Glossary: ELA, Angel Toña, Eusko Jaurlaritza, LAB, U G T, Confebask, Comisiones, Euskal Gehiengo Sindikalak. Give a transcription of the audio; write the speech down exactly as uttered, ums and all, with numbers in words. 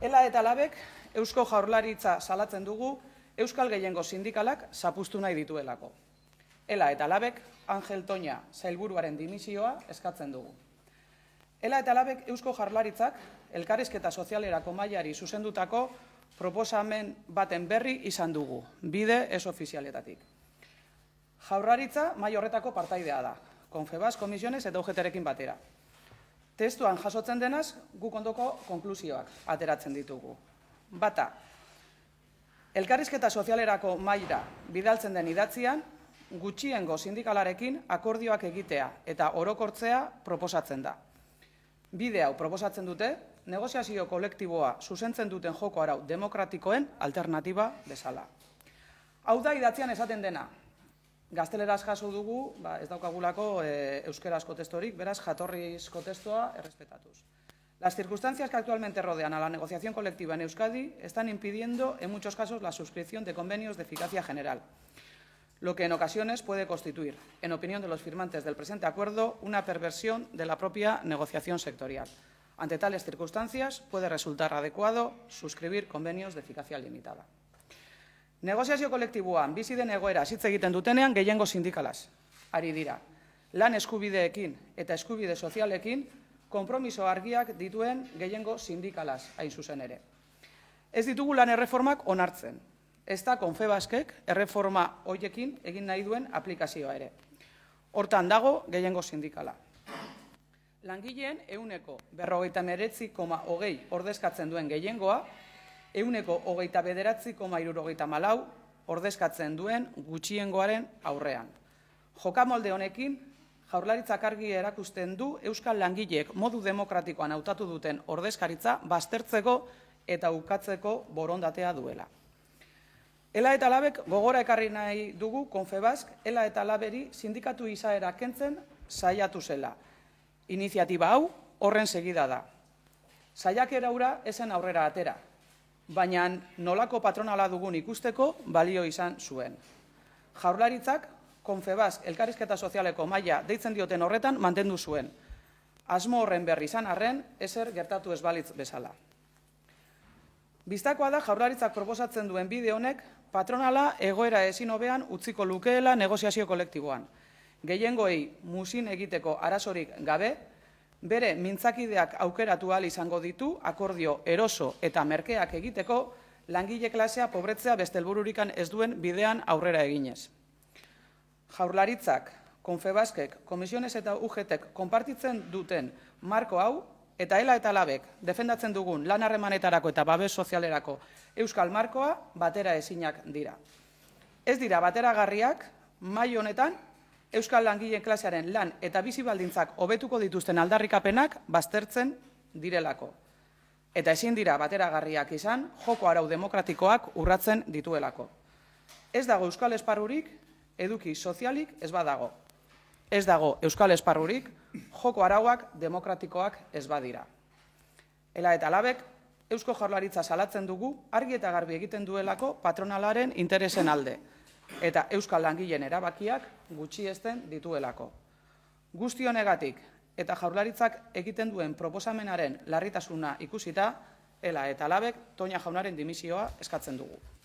ELA eta LABek Eusko Jaurlaritza salatzen dugu Euskal Gehiengo Sindikalak zapuztu nahi dituelako. ELA eta LABek Angel Toña sailburuaren dimisioa eskatzen dugu. ELA eta LABek Eusko Jaurlaritzak elkarrizketa sozialerako mailari zuzendutako proposamen baten berri izan dugu, bide ez ofizialetatik. Jaurlaritza maila horretako partaidea da, Confebask, Comisiones eta U G T-rekin batera. Testuan jasotzen denaz, guk ondoko konklusioak ateratzen ditugu. Bata, elkarrizketa sozialerako maila bidaltzen den idatzian, gutxiengo sindikalarekin akordioak egitea eta orokortzea proposatzen da. Bide hau proposatzen dute, negoziazio kolektiboa zuzentzen duten joko arau demokratikoen alternatiba bezala. Hau da idatzian esaten dena. Gazteleraz jaso dugu, ba, ez daukagulako e, euskerazko testorik, beraz jatorrizko testoa errespetatuz. Las circunstancias que actualmente rodean a la negociación colectiva en Euskadi están impidiendo en muchos casos la suscripción de convenios de eficacia general, lo que en ocasiones puede constituir, en opinión de los firmantes del presente acuerdo, una perversión de la propia negociación sectorial. Ante tales circunstancias puede resultar adecuado suscribir convenios de eficacia limitada. Negoziazio kolektiboan bizi den egoera hitz egiten dutenean gehiengo sindikalaz ari dira. Lan eskubideekin eta eskubide sozialekin konpromiso argiak dituen gehiengo sindikalaz hain zuzen ere. Ez ditugu lan erreformak onartzen. Ez da Confebaskek erreforma hoiekin egin nahi duen aplikazioa ere. Hortan dago gehiengo sindikala. Langileen ehuneko berrogeita hemeretzi koma hogei ordezkatzen duen gehiengoa ehuneko hogeita bederatzi koma hirurogeita hamalau ordezkatzen duen gutxiengoaren aurrean. Jokamolde honekin, Jaurlaritzak argi erakusten du euskal langileek modu demokratikoan hautatu duten ordezkaritza baztertzeko eta ukatzeko borondatea duela. ELA eta LABek gogora ekarri nahi dugu Confebask, ELA eta LABeri sindikatu izaera kentzen saiatu zela. Iniziatiba hau horren segida da. Saiakera hura ezen aurrera atera, baina nolako patronala dugun ikusteko balio izan zuen. Jaurlaritzak, Confebask, elkarrizketa sozialeko maila deitzen dioten horretan mantendu zuen. Asmo horren berri izan arren, ezer gertatu ez balitz bezala. Bistakoa da Jaurlaritzak proposatzen duen bide honek patronala egoera ezin hobean utziko lukeela negoziazio kolektiboan. Gehiengoei muzin egiteko arazorik gabe, bere mintzakideak aukeratu ahal izango ditu akordio eroso eta merkeak egiteko langile klasea pobretzea beste helbururikan ez duen bidean aurrera eginez. Jaurlaritzak, Confebaskek, Comisiones eta U G Tek konpartitzen duten marko hau eta ELA eta LABek defendatzen dugun lan harremanetarako eta babes sozialerako euskal markoa batera ezinak dira. Ez dira bateragarriak mai honetan euskal langileen klasearen lan eta bizi baldintzak hobetuko dituzten aldarrikapenak baztertzen direlako. Eta ezin dira bateragarriak izan joko arau demokratikoak urratzen dituelako. Ez dago euskal esparrurik, eduki sozialik ez badago. Ez dago euskal esparrurik, joko arauak demokratikoak ez badira. ELA eta LABek Eusko Jaurlaritza salatzen dugu argi eta garbi egiten duelako patronalaren interesen alde eta euskal langileen erabakiak gutxiesten dituelako. Guzti honegatik eta Jaurlaritzak egiten duen proposamenaren larritasuna ikusita, ELA eta LABek Toña jaunaren dimisioa eskatzen dugu.